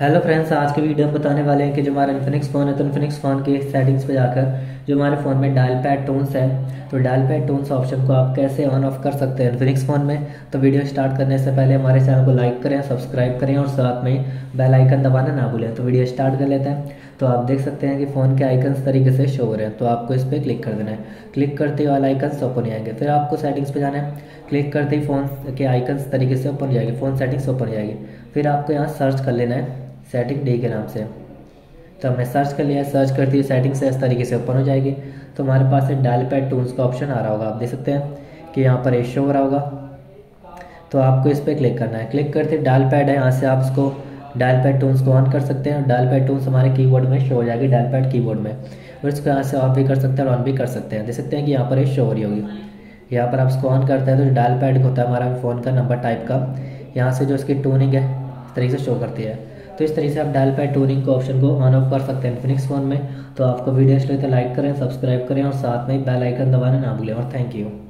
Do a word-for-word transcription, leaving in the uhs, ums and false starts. Hello friends, आज के video हम बताने वाले हैं कि जो हमारा इन्फिनिक्स फ़ोन है तो इन्फिनिक्स फ़ोन के सेटिंग्स पे जाकर जो हमारे फ़ोन में डायल पैड टोन्स है तो डायल पैड टोन्स ऑप्शन को आप कैसे ऑन ऑफ कर सकते हैं इन्फिनिक्स फ़ोन में। तो वीडियो स्टार्ट करने से पहले हमारे चैनल को लाइक करें, सब्सक्राइब करें और साथ में बेल आइकन दबाना ना भूलें। तो वीडियो स्टार्ट कर लेते हैं। तो आप देख सकते हैं कि फ़ोन के आइकन्स तरीके से शो हो रहे हैं, तो आपको इस पर क्लिक कर देना है। क्लिक करते ही वाला आइकन्स ओपन आएंगे, फिर आपको सेटिंग्स पे जाना है। क्लिक करते ही फ़ोन के आइकन्स तरीके से ओपन जाएगी, फ़ोन सेटिंग्स ओपन जाएगी। फिर आपको यहाँ सर्च कर लेना है सेटिंग डे के नाम से। तो हमने सर्च कर लिया है, सर्च करते ही सेटिंग्स से इस तरीके से ओपन हो जाएगी। तो हमारे पास डायल पैड टूल्स का ऑप्शन आ रहा होगा, आप देख सकते हैं कि यहाँ पर ये शो हो रहा होगा। तो आपको इस पर क्लिक करना है। क्लिक करते डायल पैड है, यहाँ से आप उसको डायल पैड टोन्स को ऑन कर सकते हैं और डायल पैड टोन्स हमारे कीबोर्ड में शो हो जाएगी डायल पैड कीबोर्ड में। और इसको यहाँ से ऑफ भी कर सकते हैं और ऑन भी कर सकते हैं। देख सकते हैं कि यहाँ पर ये शो हो रही होगी। यहाँ पर आप इसको ऑन करते हैं तो डायल पैड होता है हमारा फ़ोन का नंबर टाइप का, यहाँ से जो इसकी टोनिंग है इस तरीके से शो करती है। तो इस तरीके से आप डायल पैड टोनिंग को ऑप्शन को ऑन ऑफ कर सकते हैं इन्फिनिक्स फ़ोन में। तो आपको वीडियो इसलिए लाइक करें, सब्सक्राइब करें और साथ में बेल आइकन दबाना ना भूलें। और थैंक यू।